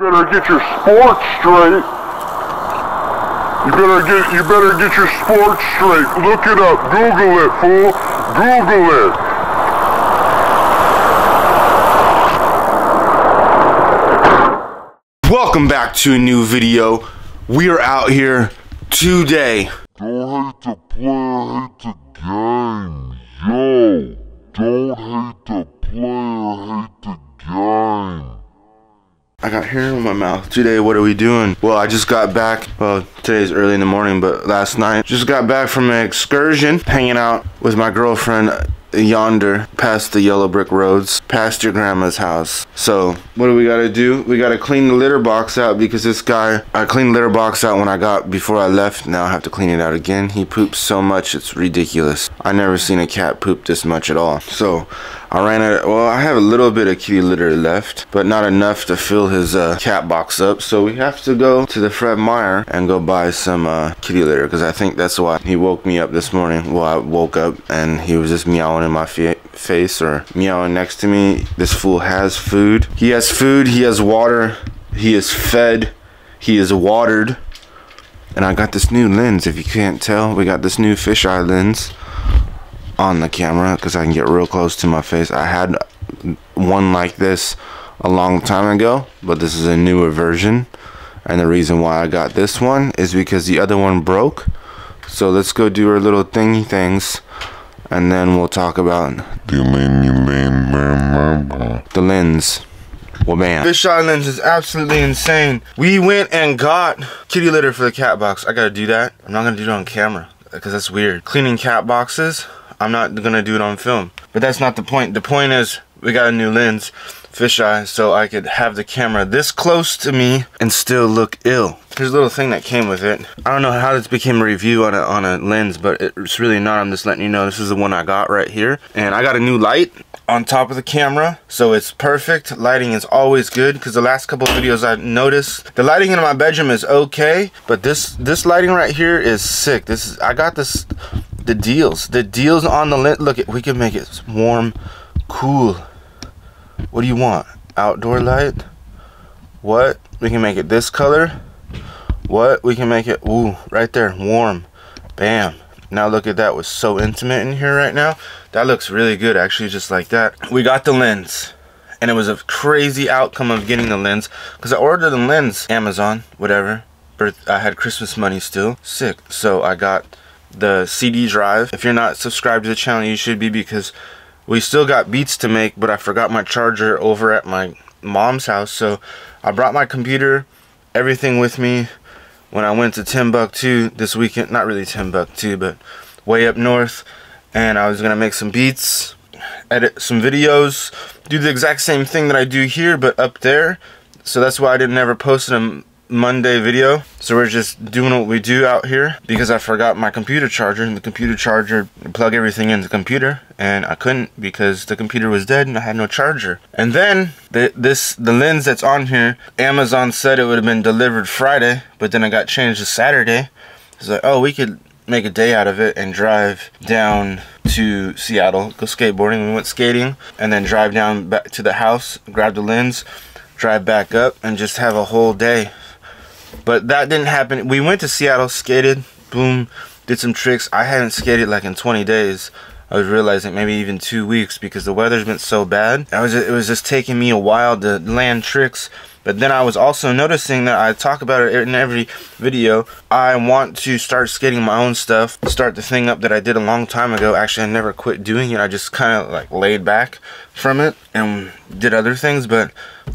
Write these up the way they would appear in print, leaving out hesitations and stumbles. better get your sports straight. You better get your sports straight. Look it up. Google it, fool. Google it. Welcome back to a new video. We are out here today. Don't hate to play, hate the game. Yo, don't hate to play, hate the game. I got hair in my mouth. Today, what are we doing? Well, I just got back. Well, today's early in the morning, but last night. Just got back from an excursion, hanging out with my girlfriend yonder, past the yellow brick roads, past your grandma's house. So, what do we gotta do? We gotta clean the litter box out because this guy, I cleaned the litter box out when I got, before I left. Now I have to clean it out again. He poops so much, it's ridiculous. I never seen a cat poop this much at all. So, I ran out of, well, I have a little bit of kitty litter left, but not enough to fill his cat box up. So we have to go to the Fred Meyer and go buy some kitty litter, because I think that's why he woke me up this morning. Well, I woke up and he was just meowing in my face or meowing next to me. This fool has food. He has food, he has water, he is fed, he is watered. And I got this new lens, if you can't tell. We got this new fisheye lens on the camera because I can get real close to my face. I had one like this a long time ago, but this is a newer version, and the reason why I got this one is because the other one broke. So let's go do our little thingy things, and then we'll talk about the lens. Well, man, fisheye lens is absolutely insane. We went and got kitty litter for the cat box. I gotta do that. I'm not gonna do it on camera because that's weird, cleaning cat boxes. I'm not gonna do it on film, but that's not the point. The point is we got a new lens, fisheye, so I could have the camera this close to me and still look ill. Here's a little thing that came with it. I don't know how this became a review on a lens, but it's really not. I'm just letting you know this is the one I got right here, and I got a new light on top of the camera, so it's perfect. Lighting is always good, because the last couple of videos I've noticed the lighting in my bedroom is okay, but this lighting right here is sick. This is, I got this, the deals on the lens. Look, we can make it warm, cool. What do you want? Outdoor light? What? We can make it this color. What? We can make it, ooh, right there, warm. Bam. Now look at that, was so intimate in here right now. That looks really good, actually, just like that. We got the lens, and it was a crazy outcome of getting the lens, because I ordered the lens, Amazon, whatever. I had Christmas money still, sick. So I got the CD drive. If you're not subscribed to the channel, you should be, because we still got beats to make, but I forgot my charger over at my mom's house. So I brought my computer, everything with me when I went to Timbuk2 this weekend. Not really Timbuk2, but way up north. And I was gonna make some beats, edit some videos, do the exact same thing that I do here, but up there. So that's why I didn't ever post them Monday video. So we're just doing what we do out here, because I forgot my computer charger, and the computer charger, plug everything into the computer, and I couldn't because the computer was dead and I had no charger. And then the lens that's on here, Amazon said it would have been delivered Friday, but then it got changed to Saturday. It's like, oh, we could make a day out of it and drive down to Seattle, go skateboarding. We went skating and then drive down back to the house, grab the lens, drive back up, and just have a whole day. But that didn't happen. We went to Seattle, skated, boom, did some tricks. I hadn't skated like in 20 days. I was realizing maybe even 2 weeks, because the weather's been so bad. It was just taking me a while to land tricks. But then I was also noticing that, I talk about it in every video, I want to start skating my own stuff, start the thing up that I did a long time ago. Actually, I never quit doing it. I just kind of like laid back from it and did other things. But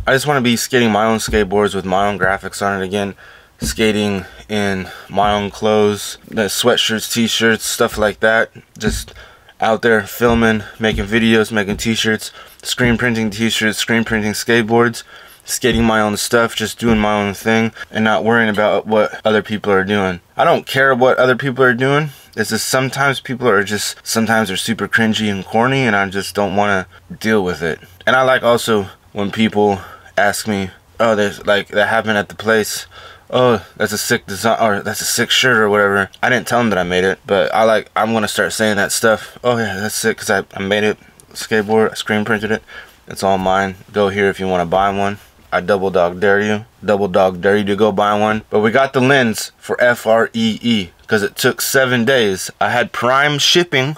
I just want to be skating my own skateboards with my own graphics on it again, skating in my own clothes, sweatshirts, t-shirts, stuff like that. Just out there filming, making videos, making t-shirts, screen printing t-shirts, screen printing skateboards, skating my own stuff, just doing my own thing and not worrying about what other people are doing. I don't care what other people are doing. It's just sometimes people are just, sometimes they're super cringy and corny, and I just don't want to deal with it. And I like also when people ask me, oh, there's like, that happened at the place, oh, that's a sick design, or that's a sick shirt or whatever. I didn't tell them that I made it, but I like, I'm gonna start saying that stuff. Oh yeah, that's sick, because I made it, skateboard, I screen printed it, it's all mine. Go here if you want to buy one. I double dog dare you to go buy one. But we got the lens for FREE because it took 7 days. I had Prime shipping,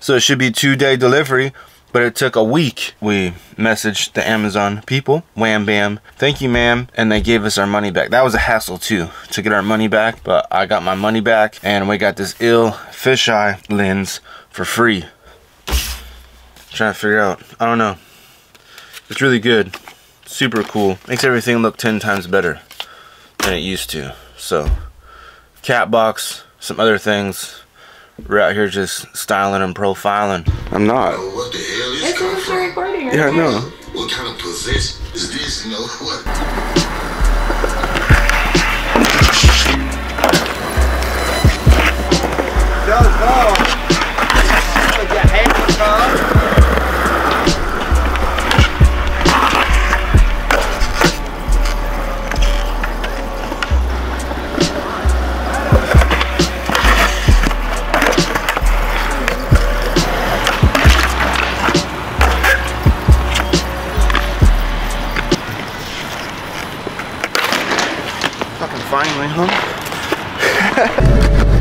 so it should be 2-day delivery, but it took a week. We messaged the Amazon people, wham bam, thank you ma'am, and they gave us our money back. That was a hassle too, to get our money back, but I got my money back and we got this ill fisheye lens for free. Trying to figure out, I don't know. It's really good, super cool. Makes everything look 10 times better than it used to. So, cat box, some other things. We're out here just styling and profiling. I'm not. Oh, what the hell is it's coming from? Recording, right? Yeah, I know. What kind of possession is this? You know what? Finally, huh?